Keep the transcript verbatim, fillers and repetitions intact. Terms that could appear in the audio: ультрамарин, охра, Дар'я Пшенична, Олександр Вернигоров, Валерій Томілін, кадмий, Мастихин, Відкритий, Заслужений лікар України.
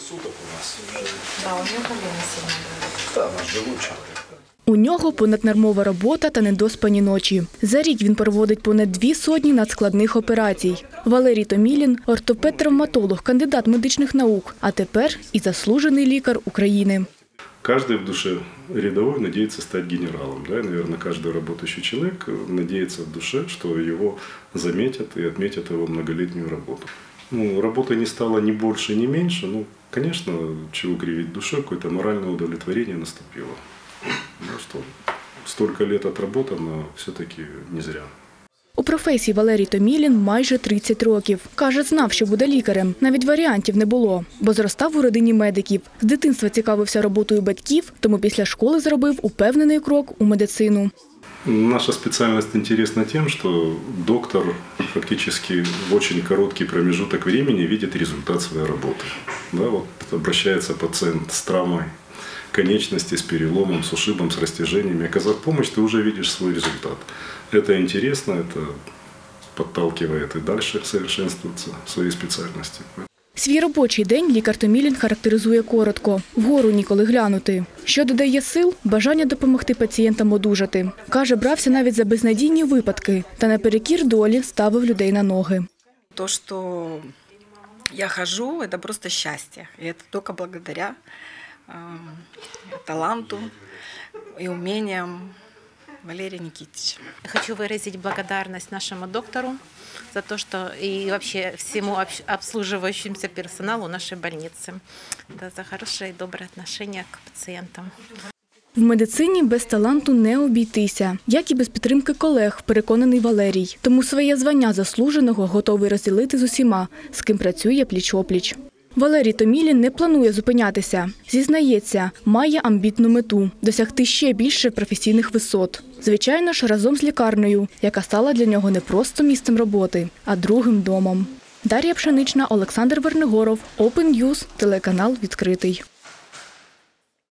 суток у нас. Да, у нього проблеми сильні. Так, у нас желудчик. У нього понаднормова робота та недоспані ночі. За рік він проводить понад дві сотні надскладних операцій. Валерій Томілін – ортопед-травматолог, кандидат медичних наук, а тепер і заслужений лікар України. Каждый в душе рядовой надеется стать генералом. Да? И, наверное, каждый работающий человек надеется в душе, что его заметят и отметят его многолетнюю работу. Ну, работа не стала ни больше, ни меньше. Ну, конечно, чего кривить душой, какое-то моральное удовлетворение наступило. Ну, что, столько лет отработано, все-таки не зря. У професії Валерій Томілін майже тридцять років. Каже, знав, що буде лікарем. Навіть варіантів не було, бо зростав у родині медиків. З дитинства цікавився роботою батьків, тому після школи зробив упевнений крок у медицину. Наша спеціальність цікава тим, що доктор фактично в дуже короткий проміжок часу бачить результат своєї роботи. Да, от, обращається пацієнт з травмою конечностей, с переломом, с ушибом, с растяжениями. Оказав помощь, ты уже видишь свой результат. Это интересно, это подталкивает и дальше совершенствоваться в своей специальности. Свій робочий день лікар Томілін характеризує коротко. Вгору ніколи глянути. Що додає сил – бажання допомогти пацієнтам одужати. Каже, брався навіть за безнадійні випадки та наперекір долі ставив людей на ноги. То, що я ходжу, це просто щастя. І це тільки благодаря таланту и умениям Валерия Никитича. Хочу выразить благодарность нашему доктору за то, что и вообще всему обслуживающимся персоналу нашей больницы, да, за хорошее и доброе отношение к пациентам. В медицині без таланту не обійтися, як і без підтримки колег, переконаний Валерій. Тому своє звання заслуженого готовий розділити з усіма, з ким працює пліч-опліч. Валерій Томілін не планує зупинятися. Зізнається, має амбітну мету – досягти ще більше професійних висот. Звичайно ж, разом з лікарнею, яка стала для нього не просто місцем роботи, а другим домом. Дар'я Пшенична, Олександр Вернигоров, Open News, телеканал «Відкритий».